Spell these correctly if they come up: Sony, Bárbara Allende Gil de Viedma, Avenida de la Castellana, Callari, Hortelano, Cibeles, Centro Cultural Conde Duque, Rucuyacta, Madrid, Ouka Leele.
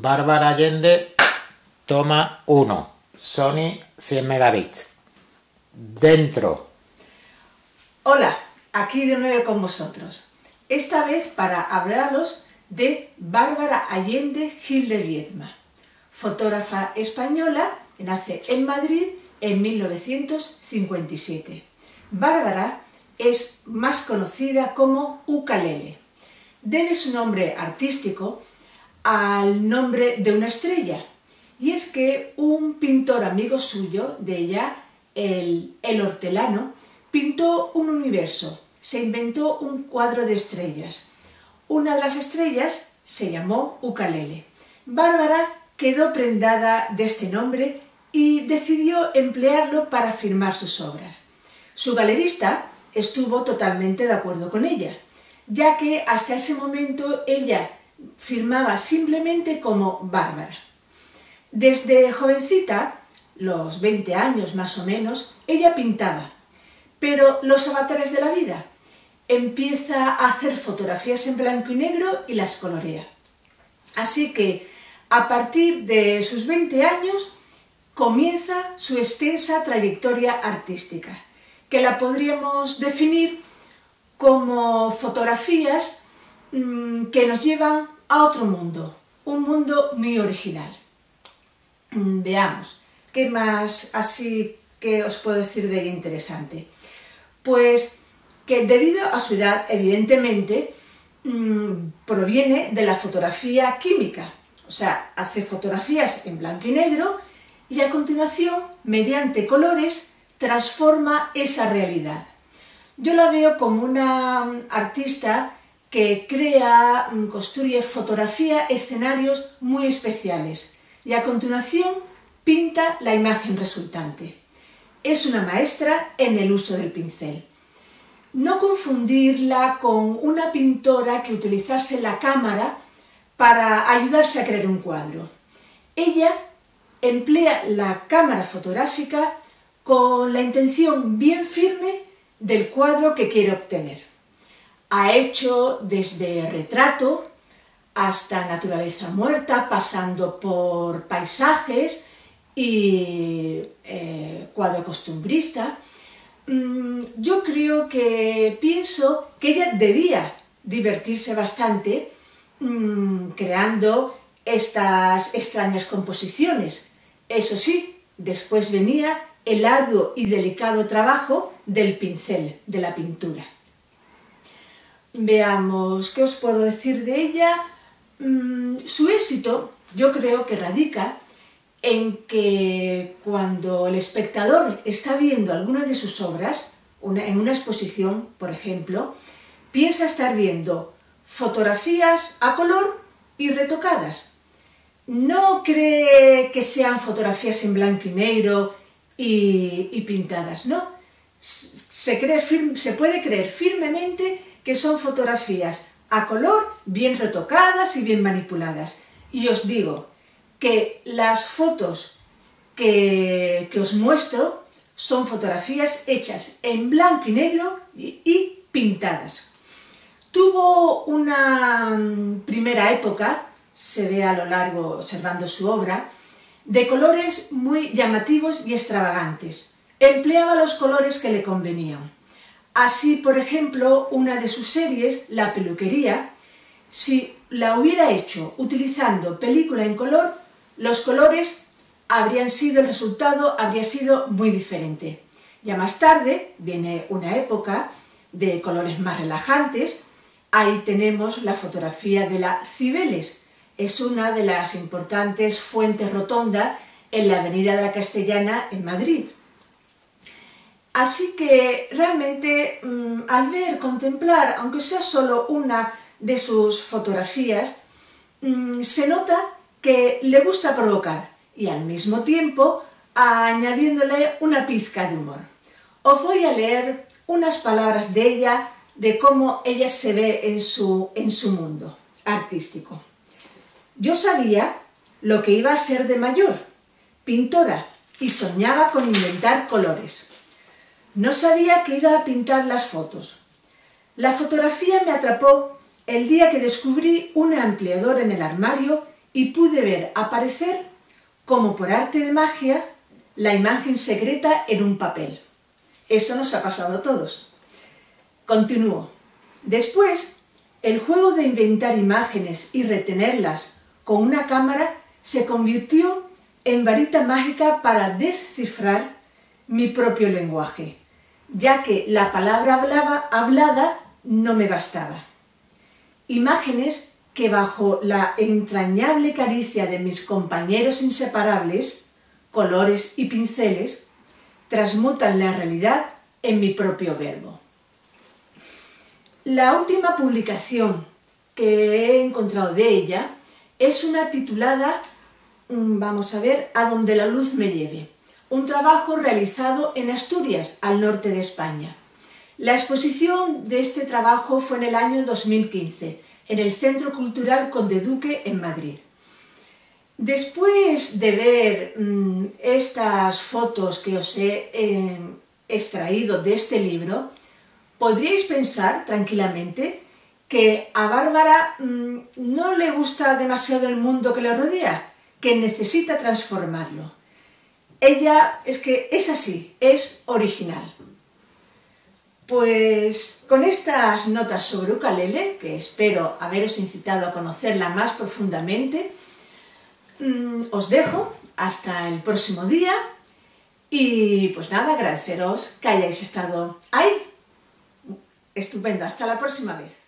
Bárbara Allende, toma 1, Sony 100 megabits. Dentro. Hola, aquí de nuevo con vosotros. Esta vez para hablaros de Bárbara Allende Gil de Viedma, fotógrafa española, nace en Madrid en 1957. Bárbara es más conocida como Ouka Leele. Debe su nombre artístico al nombre de una estrella, y es que un pintor amigo suyo de ella, el Hortelano, pintó un universo, se inventó un cuadro de estrellas. Una de las estrellas se llamó Ouka Leele. Bárbara quedó prendada de este nombre y decidió emplearlo para firmar sus obras. Su galerista estuvo totalmente de acuerdo con ella, ya que hasta ese momento ella firmaba simplemente como Bárbara. Desde jovencita, los 20 años más o menos, ella pintaba, pero los avatares de la vida. Empieza a hacer fotografías en blanco y negro y las colorea. Así que a partir de sus 20 años comienza su extensa trayectoria artística, que la podríamos definir como fotografías que nos llevan a otro mundo, un mundo muy original. Veamos, ¿qué más así que os puedo decir de interesante? Pues que debido a su edad, evidentemente, proviene de la fotografía química, o sea, hace fotografías en blanco y negro y a continuación, mediante colores, transforma esa realidad. Yo la veo como una artista que crea, construye fotografía, escenarios muy especiales y a continuación pinta la imagen resultante. Es una maestra en el uso del pincel. No confundirla con una pintora que utilizase la cámara para ayudarse a crear un cuadro. Ella emplea la cámara fotográfica con la intención bien firme del cuadro que quiere obtener. Ha hecho desde retrato hasta naturaleza muerta, pasando por paisajes y cuadro costumbrista. Yo creo que pienso que ella debía divertirse bastante creando estas extrañas composiciones. Eso sí, después venía el arduo y delicado trabajo del pincel, de la pintura. Veamos, ¿qué os puedo decir de ella? Su éxito yo creo que radica en que cuando el espectador está viendo alguna de sus obras, en una exposición, por ejemplo, piensa estar viendo fotografías a color y retocadas. No cree que sean fotografías en blanco y negro y pintadas, ¿no? Se puede creer firmemente que son fotografías a color, bien retocadas y bien manipuladas. Y os digo que las fotos que os muestro son fotografías hechas en blanco y negro y pintadas. Tuvo una primera época, se ve a lo largo observando su obra, de colores muy llamativos y extravagantes. Empleaba los colores que le convenían. Así, por ejemplo, una de sus series, La peluquería, si la hubiera hecho utilizando película en color, los colores habrían sido, el resultado habría sido muy diferente. Ya más tarde viene una época de colores más relajantes. Ahí tenemos la fotografía de la Cibeles. Es una de las importantes fuentes rotondas en la Avenida de la Castellana en Madrid. Así que realmente al ver, contemplar, aunque sea solo una de sus fotografías, se nota que le gusta provocar y al mismo tiempo añadiéndole una pizca de humor. Os voy a leer unas palabras de ella, de cómo ella se ve en su mundo artístico. Yo sabía lo que iba a ser de mayor, pintora, y soñaba con inventar colores. No sabía que iba a pintar las fotos. La fotografía me atrapó el día que descubrí un ampliador en el armario y pude ver aparecer, como por arte de magia, la imagen secreta en un papel. Eso nos ha pasado a todos. Continúo. Después, el juego de inventar imágenes y retenerlas con una cámara se convirtió en varita mágica para descifrar mi propio lenguaje, ya que la palabra hablada no me bastaba. Imágenes que bajo la entrañable caricia de mis compañeros inseparables, colores y pinceles, transmutan la realidad en mi propio verbo. La última publicación que he encontrado de ella es una titulada, vamos a ver, A donde la luz me lleve, un trabajo realizado en Asturias, al norte de España. La exposición de este trabajo fue en el año 2015, en el Centro Cultural Conde Duque, en Madrid. Después de ver estas fotos que os he extraído de este libro, podríais pensar tranquilamente que a Bárbara no le gusta demasiado el mundo que la rodea, que necesita transformarlo. Ella es que es así, es original. Pues con estas notas sobre Ouka Leele, que espero haberos incitado a conocerla más profundamente, os dejo hasta el próximo día y pues nada, agradeceros que hayáis estado ahí. Estupendo, hasta la próxima vez.